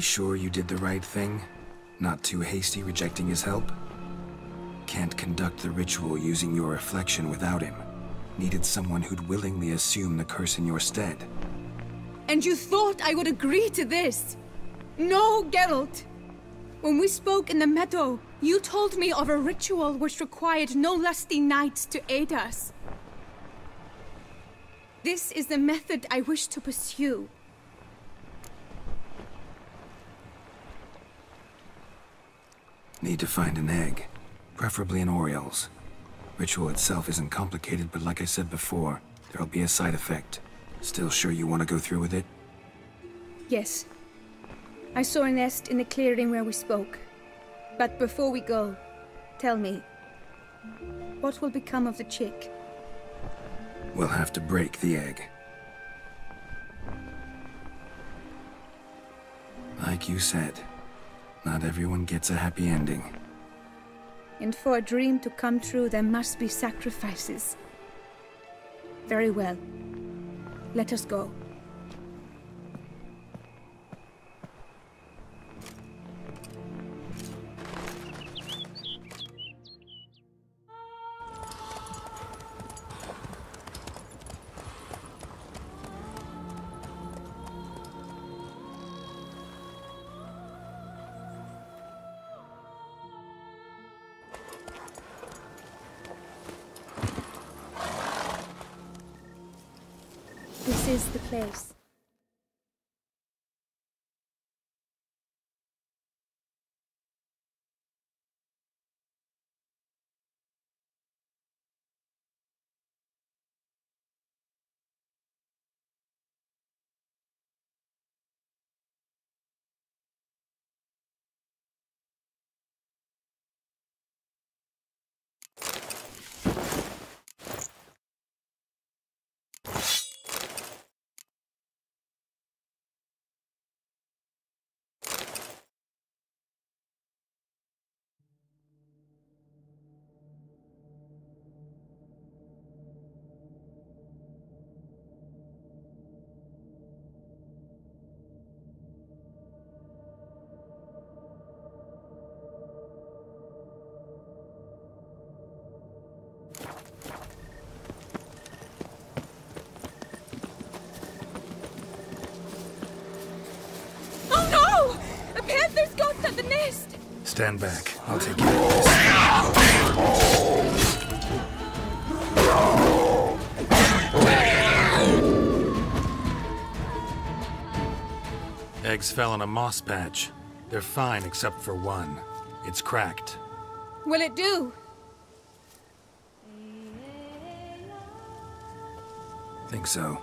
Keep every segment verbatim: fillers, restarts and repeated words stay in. You sure you did the right thing? Not too hasty rejecting his help? Can't conduct the ritual using your reflection without him. Needed someone who'd willingly assume the curse in your stead. And you thought I would agree to this? No, Geralt! When we spoke in the meadow, you told me of a ritual which required no lusty knights to aid us. This is the method I wish to pursue. Need to find an egg, preferably an Oriel's. Ritual itself isn't complicated, but like I said before, there'll be a side effect. Still sure you want to go through with it? Yes. I saw a nest in the clearing where we spoke. But before we go, tell me, what will become of the chick? We'll have to break the egg. Like you said, not everyone gets a happy ending. And for a dream to come true, there must be sacrifices. Very well. Let us go. Place. Panther's got at the nest! Stand back. I'll take care of this. Eggs fell on a moss patch. They're fine except for one. It's cracked. Will it do? Think so.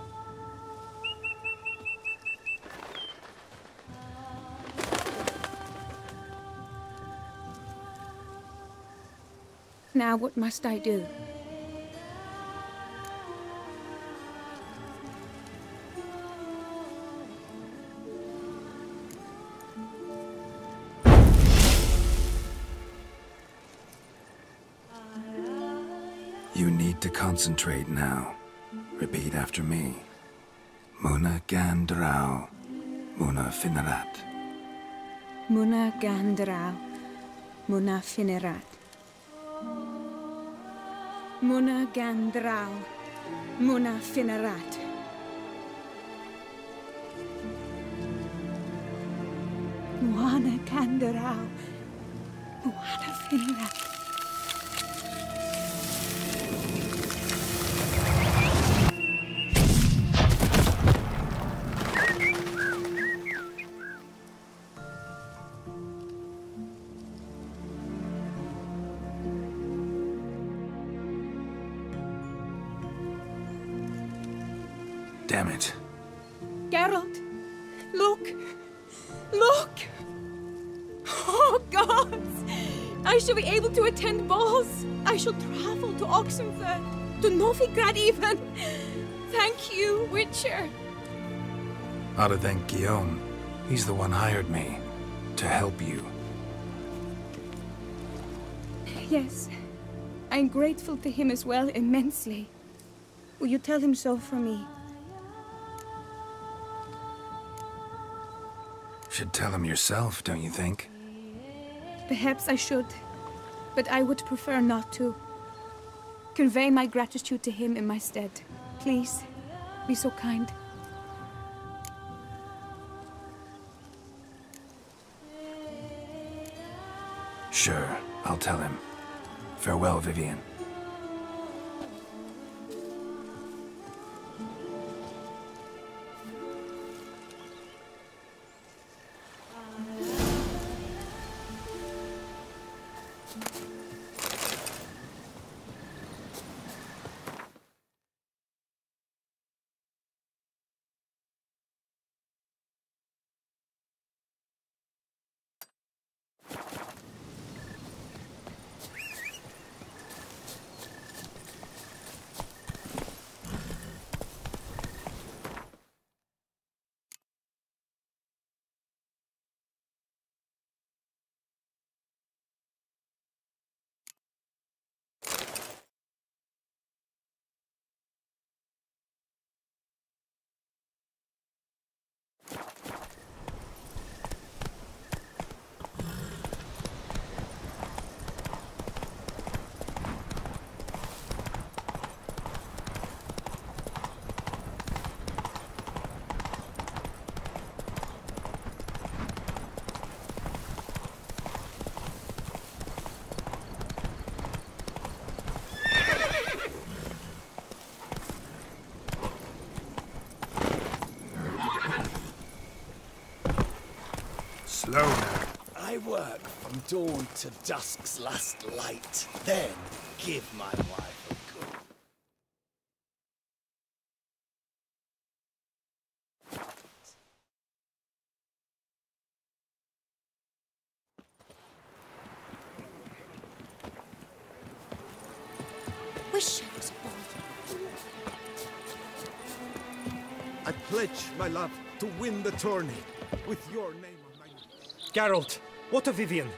Now, what must I do? You need to concentrate now. Repeat after me. Muna gan draoi, muna finarat. Muna gan draoi, muna finarat. Muna gan draoi, muna finarat. Wana gan draoi, muna finarat. Damn it. Geralt, look! Look! Oh, gods! I shall be able to attend balls. I shall travel to Oxenford, to Novigrad even. Thank you, Witcher. Ought to thank Guillaume. He's the one hired me to help you. Yes. I'm grateful to him as well, immensely. Will you tell him so for me? Should tell him yourself, don't you think? Perhaps I should, but I would prefer not to. Convey my gratitude to him in my stead. Please, be so kind. Sure, I'll tell him. Farewell, Vivian. I work from dawn to dusk's last light, then give my wife a good. Wish I was born. I pledge my love to win the tourney with your name. Geralt, what of Vivian?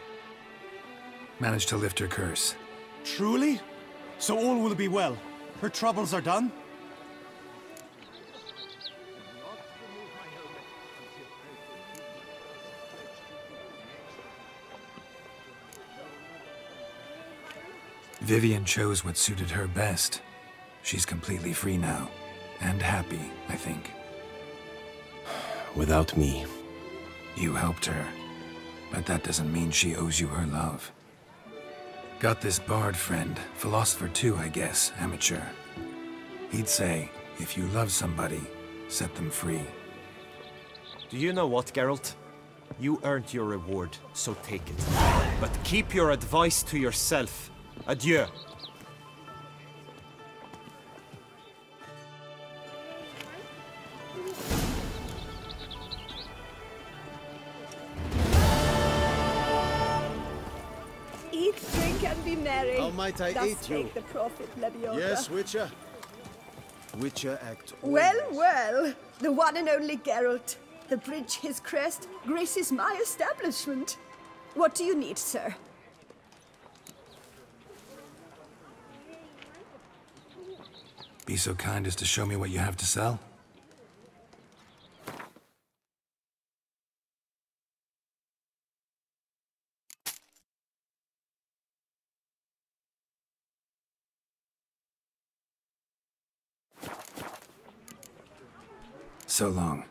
Managed to lift her curse. Truly? So all will be well. Her troubles are done? Vivian chose what suited her best. She's completely free now, and happy, I think. Without me. You helped her. But that doesn't mean she owes you her love. Got this bard friend, philosopher too, I guess, amateur. He'd say, if you love somebody, set them free. Do you know what, Geralt? You earned your reward, so take it. But keep your advice to yourself. Adieu. Might I eat you? The prophet, yes, Witcher. Witcher act. Well, always. Well, the one and only Geralt. The bridge, his crest, graces my establishment. What do you need, sir? Be so kind as to show me what you have to sell. So long.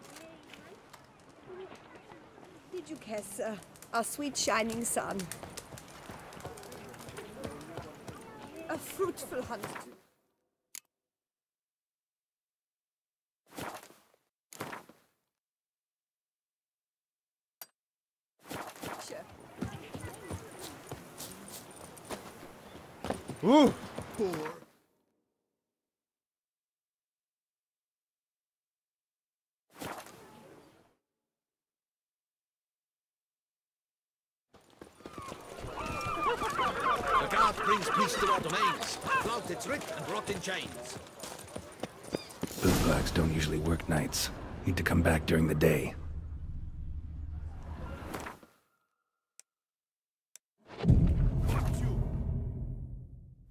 Did you kiss uh, our sweet shining sun? A fruitful hunt. Ooh! Poor. It's rich and brought in chains. Bootblacks don't usually work nights. Need to come back during the day.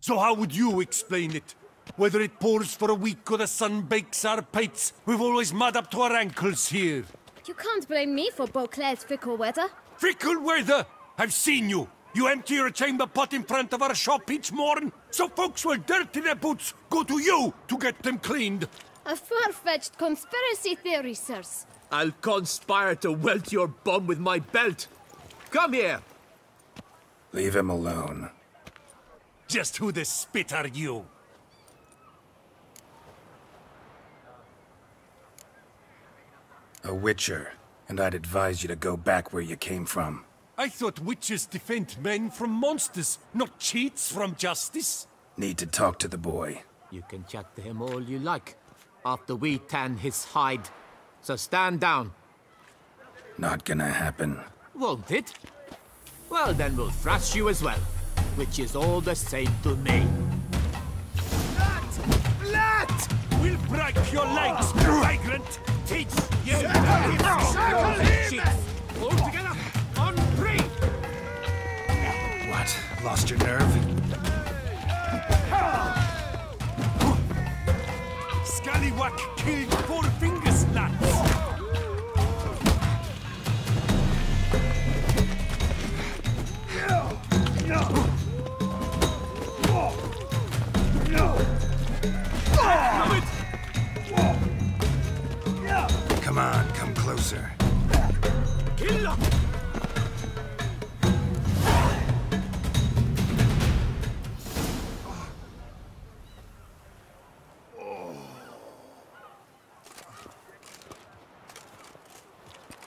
So how would you explain it? Whether it pours for a week or the sun bakes our pates, we've always mud up to our ankles here. You can't blame me for Beauclerc's fickle weather. Fickle weather? I've seen you. You empty your chamber pot in front of our shop each morn, so folks will dirty their boots go to you to get them cleaned. A far-fetched conspiracy theory, sirs. I'll conspire to welt your bum with my belt. Come here. Leave him alone. Just who the spit are you? A witcher, and I'd advise you to go back where you came from. I thought witches defend men from monsters, not cheats from justice. Need to talk to the boy. You can chat to him all you like, after we tan his hide. So stand down. Not gonna happen. Won't it? Well then we'll thrash you as well, which is all the same to me. Let! Let! We'll break your legs, vagrant! Teach you! Circle him! All together, on three! What? Lost your nerve? Scallywag killed four finger snaps! No! Whoa. No! Whoa. Come on, come closer. Kill him.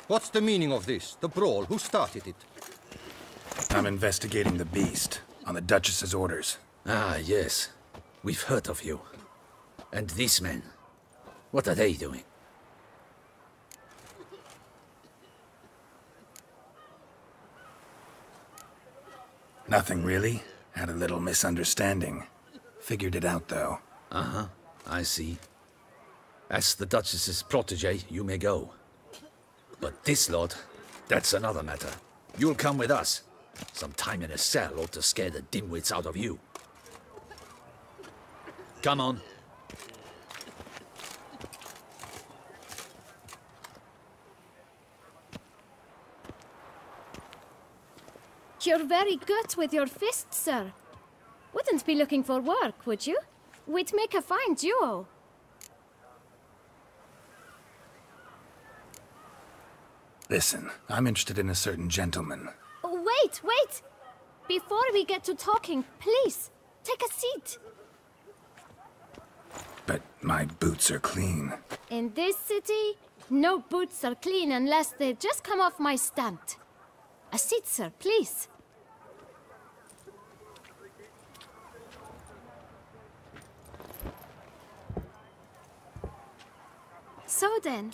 What's the meaning of this? The brawl? Who started it? I'm investigating the beast, on the Duchess's orders. Ah, yes. We've heard of you. And these men, what are they doing? Nothing really. Had a little misunderstanding. Figured it out, though. Uh-huh. I see. As the Duchess's protégé, you may go. But this lord, that's another matter. You'll come with us. Some time in a cell ought to scare the dimwits out of you. Come on. You're very good with your fists, sir. Wouldn't be looking for work, would you? We'd make a fine duo. Listen, I'm interested in a certain gentleman. Wait, wait! Before we get to talking, please, take a seat. But my boots are clean. In this city, no boots are clean unless they just come off my stunt. A seat, sir, please. So then,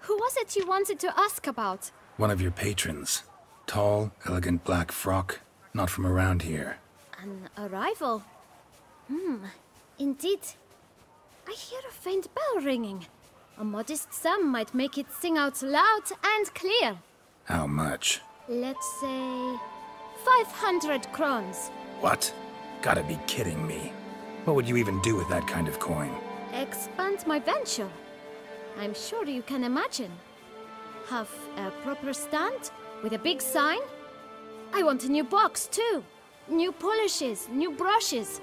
who was it you wanted to ask about? One of your patrons. Tall, elegant black frock, not from around here. An arrival? Hmm, indeed. I hear a faint bell ringing. A modest sum might make it sing out loud and clear. How much? Let's say... five hundred crowns. What? Gotta be kidding me. What would you even do with that kind of coin? Expand my venture. I'm sure you can imagine. Have a proper stand? With a big sign? I want a new box, too. New polishes, new brushes.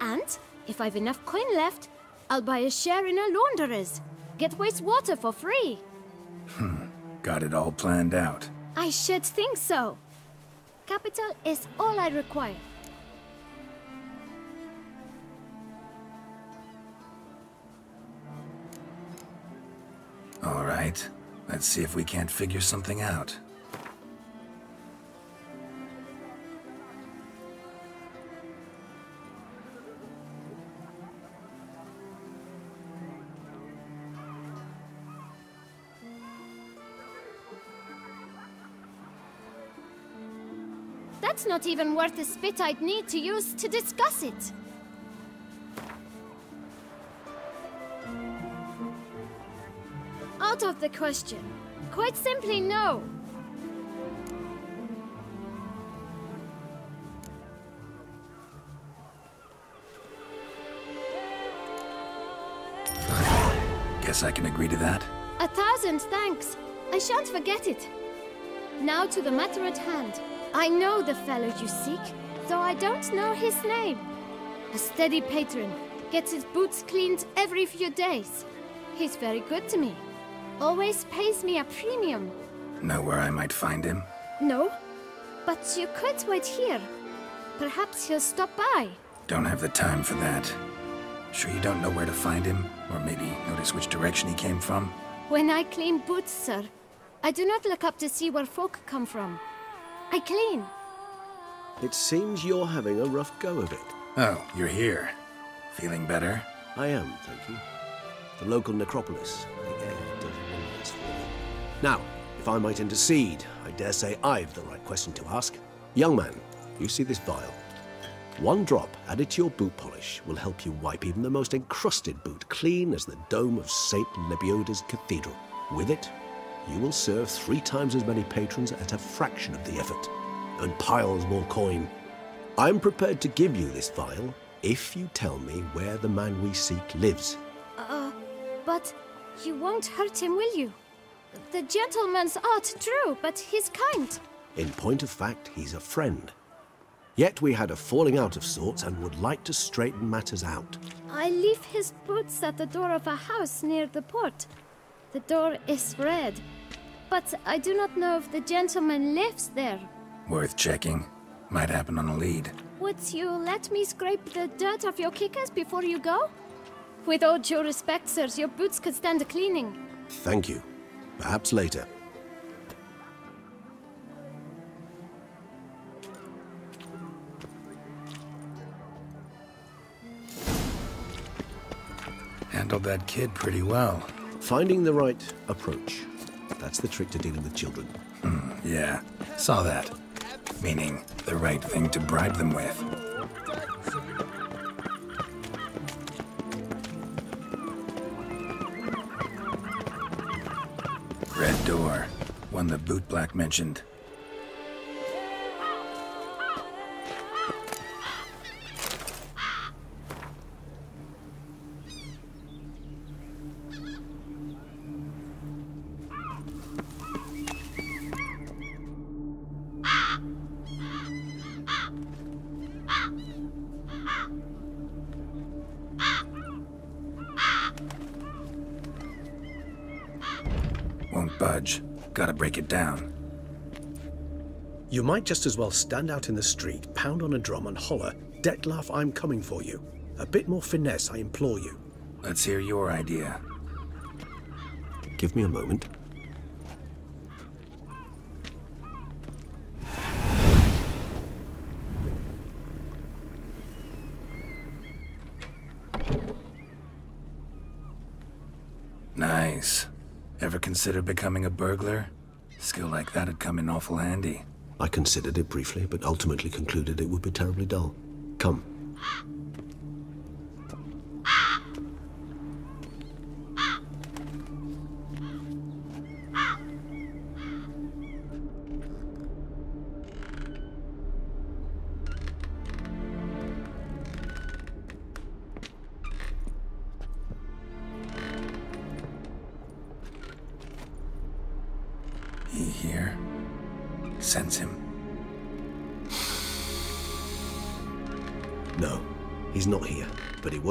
And, if I've enough coin left, I'll buy a share in a launderer's. Get wastewater for free. Hmm. Got it all planned out. I should think so. Capital is all I require. All right. Let's see if we can't figure something out. It's not even worth the spit I'd need to use to discuss it. Out of the question. Quite simply, no. Guess I can agree to that. A thousand thanks. I shan't forget it. Now to the matter at hand. I know the fellow you seek, though I don't know his name. A steady patron, gets his boots cleaned every few days. He's very good to me. Always pays me a premium. Know where I might find him? No, but you could wait here. Perhaps he'll stop by. Don't have the time for that. Sure you don't know where to find him? Or maybe notice which direction he came from? When I clean boots, sir, I do not look up to see where folk come from. I clean. It seems you're having a rough go of it. Oh, you're here. Feeling better? I am, thank you. The local necropolis. The air doesn't mean that's for me. Now, if I might intercede, I dare say I've the right question to ask. Young man, you see this vial? One drop added to your boot polish will help you wipe even the most encrusted boot clean as the dome of Saint Lebioda's Cathedral. With it, you will serve three times as many patrons at a fraction of the effort, and piles more coin. I'm prepared to give you this vial if you tell me where the man we seek lives. Uh, but you won't hurt him, will you? The gentleman's art true, but he's kind. In point of fact, he's a friend. Yet we had a falling out of sorts and would like to straighten matters out. I leave his boots at the door of a house near the port. The door is red, but I do not know if the gentleman lives there. Worth checking. Might happen on a lead. Would you let me scrape the dirt off your kickers before you go? With all due respect, sirs, your boots could stand a cleaning. Thank you. Perhaps later. Handled that kid pretty well. Finding the right approach. That's the trick to dealing with children. Mm, yeah, saw that. Meaning, the right thing to bribe them with. Red door. One the bootblack mentioned. Down. You might just as well stand out in the street, pound on a drum and holler, "Detlaff, I'm coming for you." A bit more finesse, I implore you. Let's hear your idea. Give me a moment. Nice. Ever consider becoming a burglar? Skill like that had come in awful handy. I considered it briefly, but ultimately concluded it would be terribly dull. Come.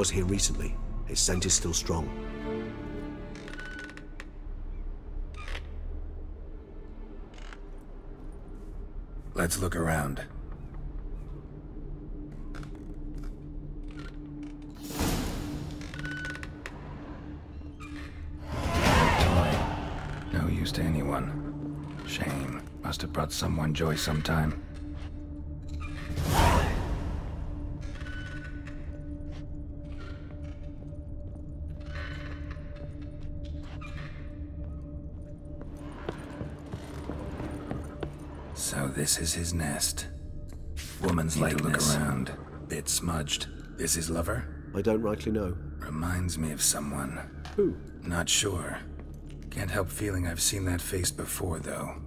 Here recently. His scent is still strong. Let's look around. No use to anyone. Shame. Must have brought someone joy sometime. This is his nest. Woman's likeness. Look around. Bit smudged. This his lover? I don't rightly know. Reminds me of someone. Who? Not sure. Can't help feeling I've seen that face before, though.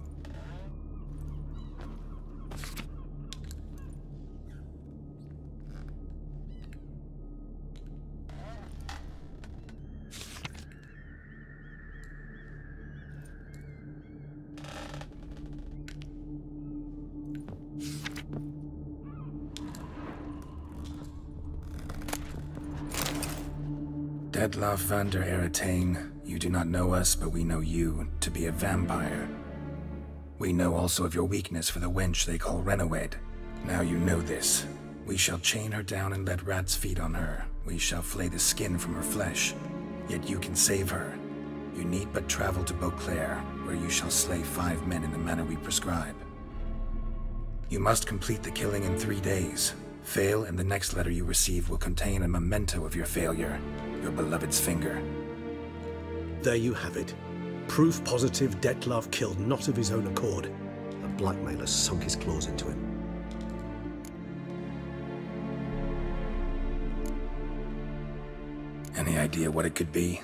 Edlaf van der Eretagne, you do not know us, but we know you to be a vampire. We know also of your weakness for the wench they call Rhenawedd. Now you know this. We shall chain her down and let rats feed on her. We shall flay the skin from her flesh. Yet you can save her. You need but travel to Beauclair, where you shall slay five men in the manner we prescribe. You must complete the killing in three days. Fail, and the next letter you receive will contain a memento of your failure, your beloved's finger. There you have it. Proof positive Detlaff killed not of his own accord. A blackmailer sunk his claws into him. Any idea what it could be?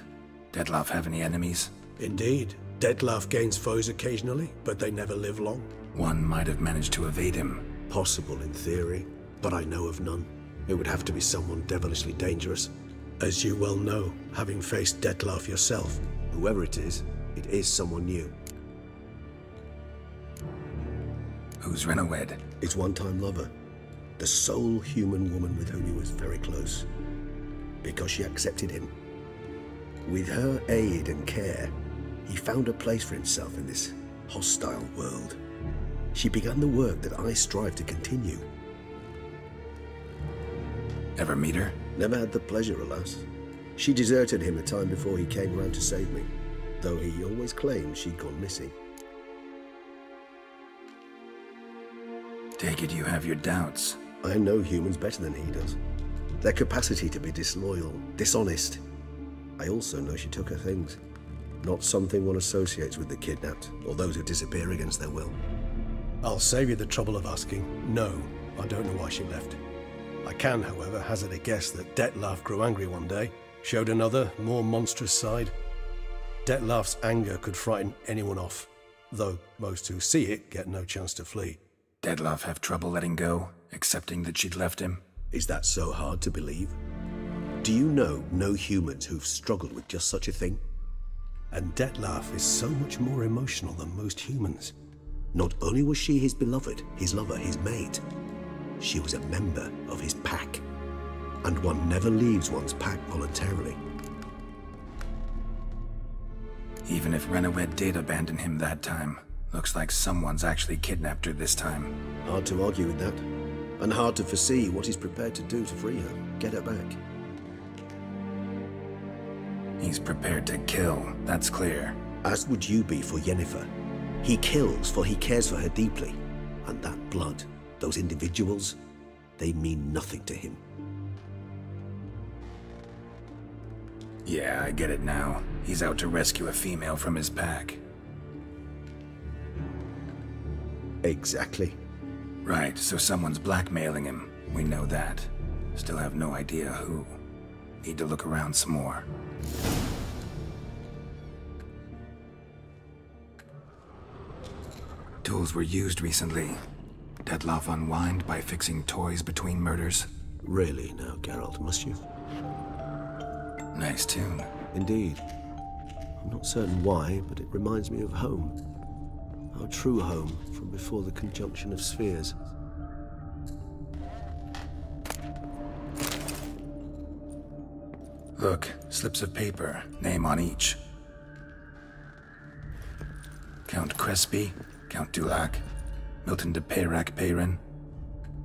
Detlaff have any enemies? Indeed. Detlaff gains foes occasionally, but they never live long. One might have managed to evade him. Possible in theory, but I know of none. It would have to be someone devilishly dangerous. As you well know, having faced Detlaff yourself, whoever it is, it is someone new. Who's Rhenawedd? His one-time lover. The sole human woman with whom he was very close. Because she accepted him. With her aid and care, he found a place for himself in this hostile world. She began the work that I strive to continue. Ever meet her? Never had the pleasure, alas. She deserted him a time before he came around to save me, though he always claimed she'd gone missing. Take it you have your doubts. I know humans better than he does. Their capacity to be disloyal, dishonest. I also know she took her things. Not something one associates with the kidnapped, or those who disappear against their will. I'll save you the trouble of asking. No, I don't know why she left. I can, however, hazard a guess that Detlaff grew angry one day, showed another, more monstrous side. Detlaff's anger could frighten anyone off, though most who see it get no chance to flee. Detlaff have trouble letting go, accepting that she'd left him? Is that so hard to believe? Do you know no humans who've struggled with just such a thing? And Detlaff is so much more emotional than most humans. Not only was she his beloved, his lover, his mate, she was a member of his pack. And one never leaves one's pack voluntarily. Even if Rhenawedd did abandon him that time, looks like someone's actually kidnapped her this time. Hard to argue with that. And hard to foresee what he's prepared to do to free her, get her back. He's prepared to kill, that's clear. As would you be for Yennefer. He kills, for he cares for her deeply. And that blood, those individuals, they mean nothing to him. Yeah, I get it now. He's out to rescue a female from his pack. Exactly. Right, so someone's blackmailing him. We know that. Still have no idea who. Need to look around some more. Tools were used recently. Detlaff unwind by fixing toys between murders. Really now, Geralt, must you? Nice tune. Indeed. I'm not certain why, but it reminds me of home. Our true home from before the conjunction of spheres. Look, slips of paper, name on each. Count Crespi, Count Dulac, Milton de Peyrac Peyrin,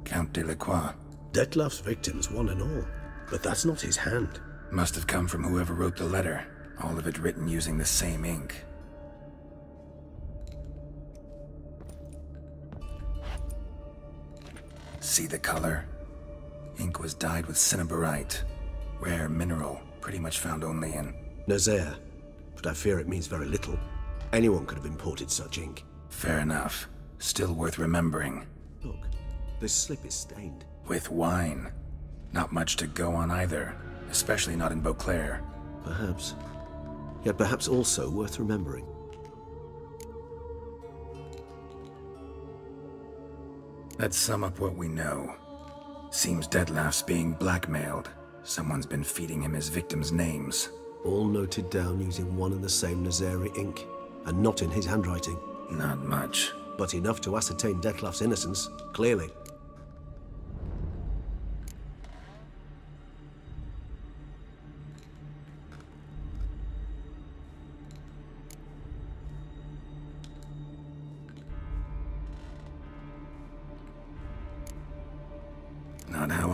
Count Delacroix. Detlaff's victims, one and all, but that's not his hand. Must have come from whoever wrote the letter, all of it written using the same ink. See the color? Ink was dyed with cinnabarite. Rare mineral, pretty much found only in... Nazair. But I fear it means very little. Anyone could have imported such ink. Fair enough. Still worth remembering. Look, this slip is stained. With wine. Not much to go on either. Especially not in Beauclair. Perhaps. Yet perhaps also worth remembering. Let's sum up what we know. Seems Detlaff's being blackmailed. Someone's been feeding him his victims' names. All noted down using one and the same Nazari ink, and not in his handwriting. Not much. But enough to ascertain Detlaff's innocence, clearly.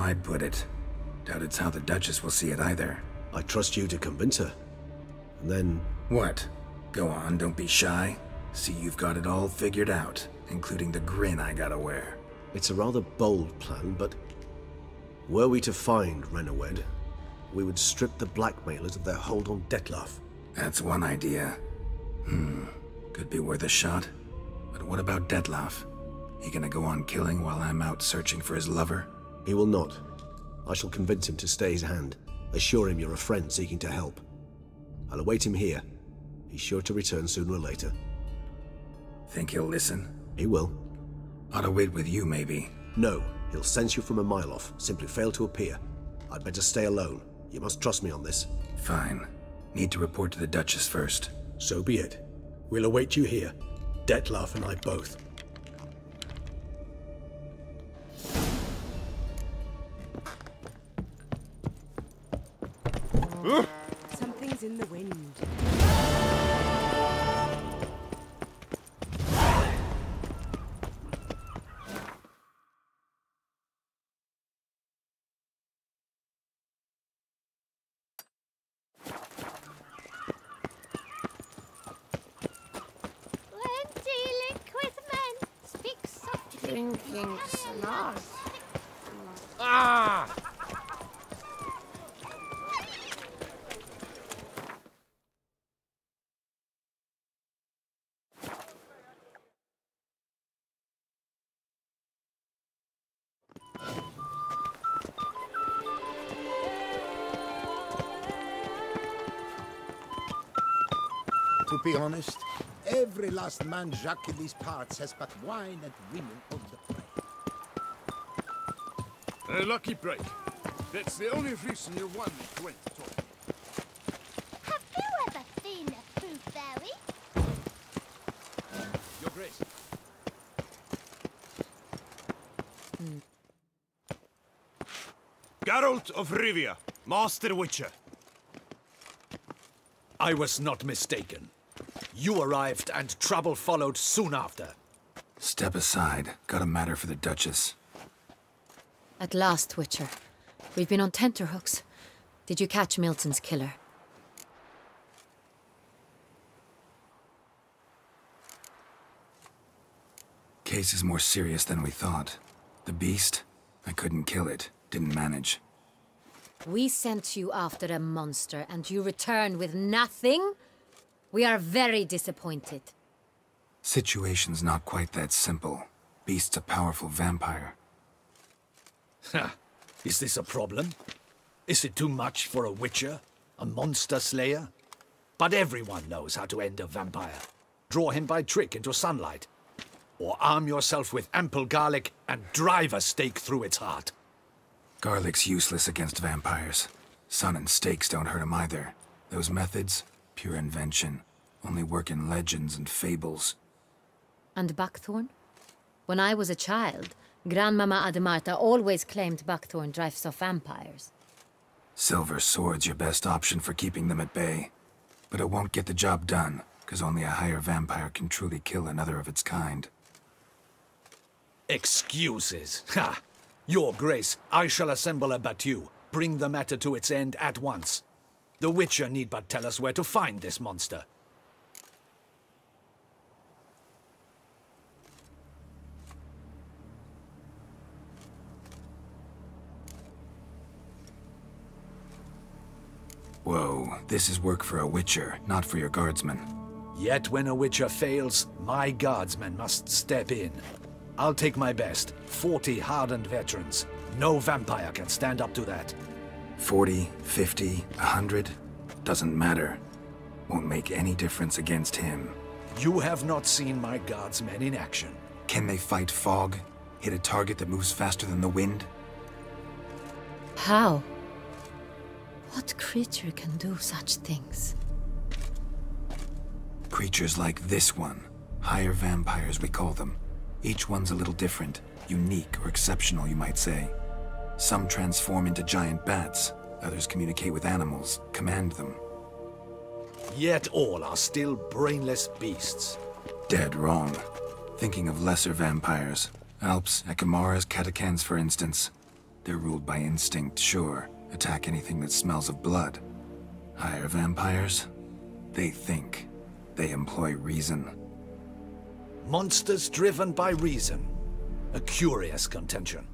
I'd put it. Doubt it's how the Duchess will see it either. I trust you to convince her. And then... What? Go on, don't be shy. See, you've got it all figured out, including the grin I gotta wear. It's a rather bold plan, but... Were we to find Rhenawedd, we would strip the blackmailers of their hold on Detlaff. That's one idea. Hmm. Could be worth a shot. But what about Detlaff? He gonna go on killing while I'm out searching for his lover? He will not. I shall convince him to stay his hand. Assure him you're a friend seeking to help. I'll await him here. He's sure to return sooner or later. Think he'll listen? He will. Ought to wait with you, maybe. No. He'll sense you from a mile off. Simply fail to appear. I'd better stay alone. You must trust me on this. Fine. Need to report to the Duchess first. So be it. We'll await you here. Detlaff and I both. Something's in the wind. To be honest, every last man Jacques in these parts has but wine and women on the prey. A lucky break. That's the only reason you won me, Gwen. Have you ever seen a food fairy? Your Grace. Mm. Geralt of Rivia, Master Witcher. I was not mistaken. You arrived, and trouble followed soon after. Step aside. Got a matter for the Duchess. At last, Witcher. We've been on tenterhooks. Did you catch Milton's killer? Case is more serious than we thought. The beast? I couldn't kill it. Didn't manage. We sent you after a monster, and you return with nothing? We are very disappointed. Situation's not quite that simple. Beast's a powerful vampire. Ha! Is this a problem? Is it too much for a witcher? A monster slayer? But everyone knows how to end a vampire. Draw him by trick into sunlight. Or arm yourself with ample garlic and drive a stake through its heart. Garlic's useless against vampires. Sun and stakes don't hurt him either. Those methods, pure invention, only work in legends and fables. And buckthorn? When I was a child, Grandmama Ademarta always claimed buckthorn drives off vampires. Silver sword's your best option for keeping them at bay. But it won't get the job done, because only a higher vampire can truly kill another of its kind. Excuses, ha! Your Grace, I shall assemble a battue. Bring the matter to its end at once. The Witcher need but tell us where to find this monster. Whoa, this is work for a Witcher, not for your guardsmen. Yet when a Witcher fails, my guardsmen must step in. I'll take my best. Forty hardened veterans. No vampire can stand up to that. Forty, fifty, a hundred? Doesn't matter. Won't make any difference against him. You have not seen my guardsmen in action. Can they fight fog? Hit a target that moves faster than the wind? How? What creature can do such things? Creatures like this one. Higher vampires, we call them. Each one's a little different, unique or exceptional, you might say. Some transform into giant bats, others communicate with animals, command them. Yet all are still brainless beasts. Dead wrong. Thinking of lesser vampires. Alps, Ekimaras, Katakans, for instance. They're ruled by instinct, sure. Attack anything that smells of blood. Higher vampires? They think. They employ reason. Monsters driven by reason. A curious contention.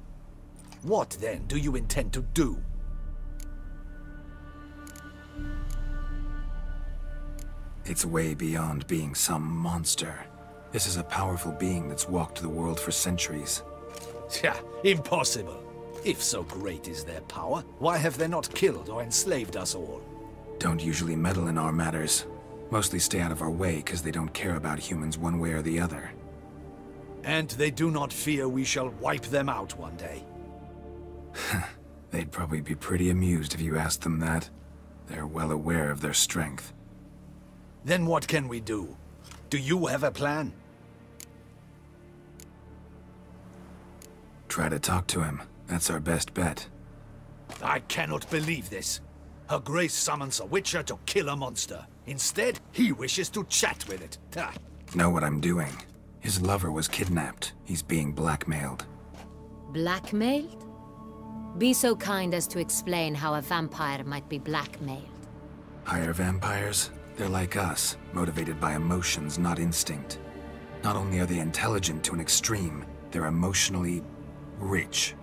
What, then, do you intend to do? It's way beyond being some monster. This is a powerful being that's walked the world for centuries. Yeah, impossible. If so great is their power, why have they not killed or enslaved us all? Don't usually meddle in our matters. Mostly stay out of our way because they don't care about humans one way or the other. And they do not fear we shall wipe them out one day. They'd probably be pretty amused if you asked them that. They're well aware of their strength. Then what can we do? Do you have a plan? Try to talk to him. That's our best bet. I cannot believe this. Her Grace summons a witcher to kill a monster. Instead, he wishes to chat with it. Ah. Know what I'm doing. His lover was kidnapped. He's being blackmailed. Blackmailed? Be so kind as to explain how a vampire might be blackmailed. Higher vampires? They're like us, motivated by emotions, not instinct. Not only are they intelligent to an extreme, they're emotionally rich.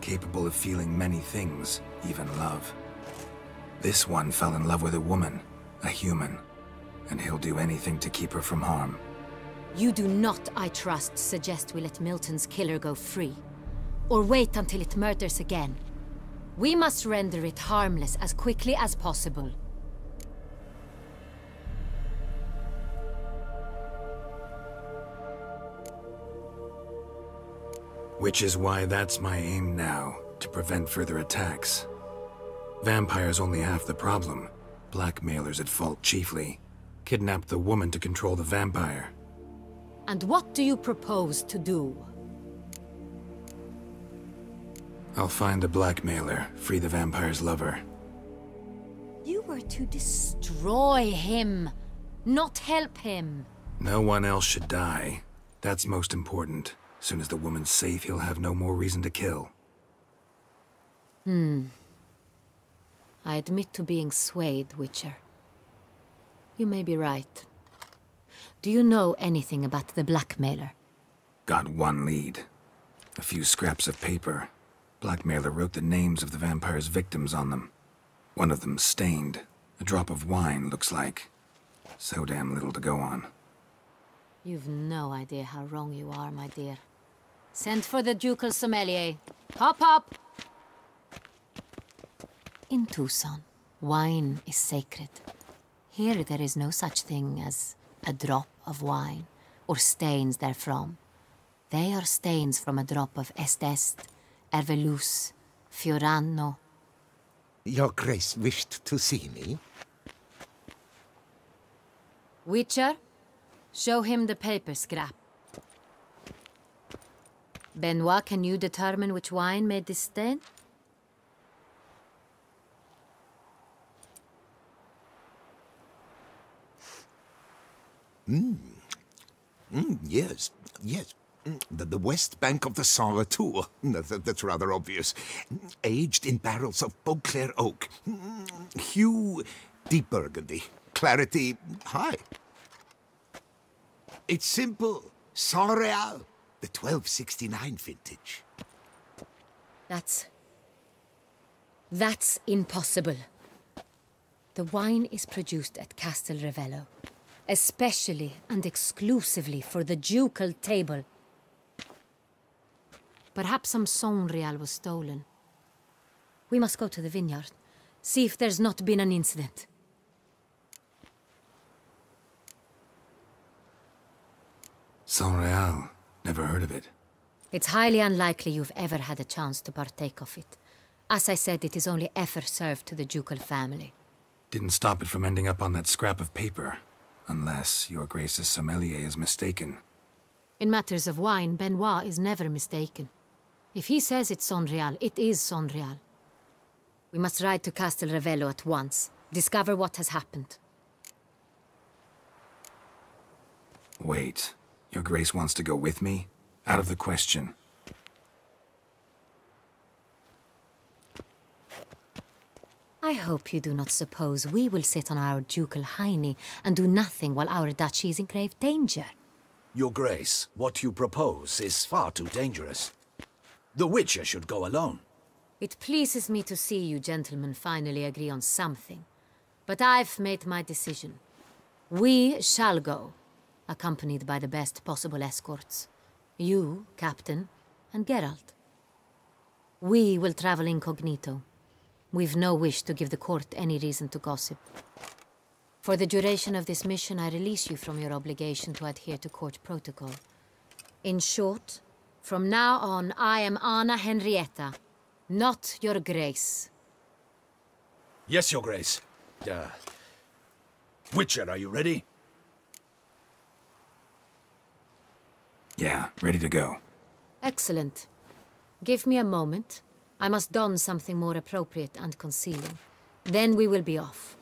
Capable of feeling many things, even love. This one fell in love with a woman, a human, and he'll do anything to keep her from harm. You do not, I trust, suggest we let Milton's killer go free, or wait until it murders again. We must render it harmless as quickly as possible. Which is why that's my aim now, to prevent further attacks. Vampires only half the problem. Blackmailers at fault chiefly. Kidnapped the woman to control the vampire. And what do you propose to do? I'll find the blackmailer, free the vampire's lover. You were to destroy him, not help him. No one else should die. That's most important. Soon as the woman's safe, he'll have no more reason to kill. Hmm. I admit to being swayed, Witcher. You may be right. Do you know anything about the blackmailer? Got one lead. A few scraps of paper. Blackmailer wrote the names of the vampire's victims on them. One of them stained. A drop of wine, looks like. So damn little to go on. You've no idea how wrong you are, my dear. Send for the ducal sommelier. Hop, hop! In Tucson, wine is sacred. Here there is no such thing as a drop of wine, or stains therefrom. They are stains from a drop of Est-Est, Ervelus, Fiorano. Your Grace wished to see me? Witcher, show him the paper scrap. Benoit, can you determine which wine made this stain? Mm. Mm, yes, yes. The, the west bank of the Sancerre, too. That, that's rather obvious. Aged in barrels of Beauclair oak. Hue, deep burgundy. Clarity, high. It's simple. Sangreal, the twelve sixty-nine vintage. That's... That's impossible. The wine is produced at Castel Ravello. Especially and exclusively for the ducal table. Perhaps some Sangreal was stolen. We must go to the vineyard, see if there's not been an incident. Sangreal, never heard of it. It's highly unlikely you've ever had a chance to partake of it. As I said, it is only ever served to the ducal family. Didn't stop it from ending up on that scrap of paper. Unless Your Grace's sommelier is mistaken. In matters of wine, Benoit is never mistaken. If he says it's Sangreal, it is Sangreal. We must ride to Castel Ravello at once. Discover what has happened. Wait. Your Grace wants to go with me? Out of the question. I hope you do not suppose we will sit on our ducal hiney and do nothing while our duchy is in grave danger. Your Grace, what you propose is far too dangerous. The Witcher should go alone. It pleases me to see you gentlemen finally agree on something. But I've made my decision. We shall go, accompanied by the best possible escorts. You, Captain, and Geralt. We will travel incognito. We've no wish to give the court any reason to gossip. For the duration of this mission, I release you from your obligation to adhere to court protocol. In short, from now on, I am Anna Henrietta, not your Grace. Yes, your Grace. Uh, Witcher, are you ready? Yeah, ready to go. Excellent. Give me a moment. I must don something more appropriate and concealing. Then we will be off.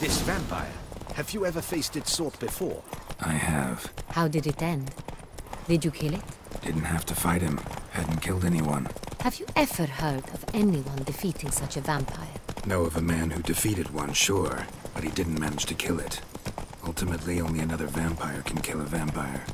This vampire, have you ever faced its sort before? I have. How did it end? Did you kill it? Didn't have to fight him. Hadn't killed anyone. Have you ever heard of anyone defeating such a vampire? Know of a man who defeated one, sure, but he didn't manage to kill it. Ultimately, only another vampire can kill a vampire.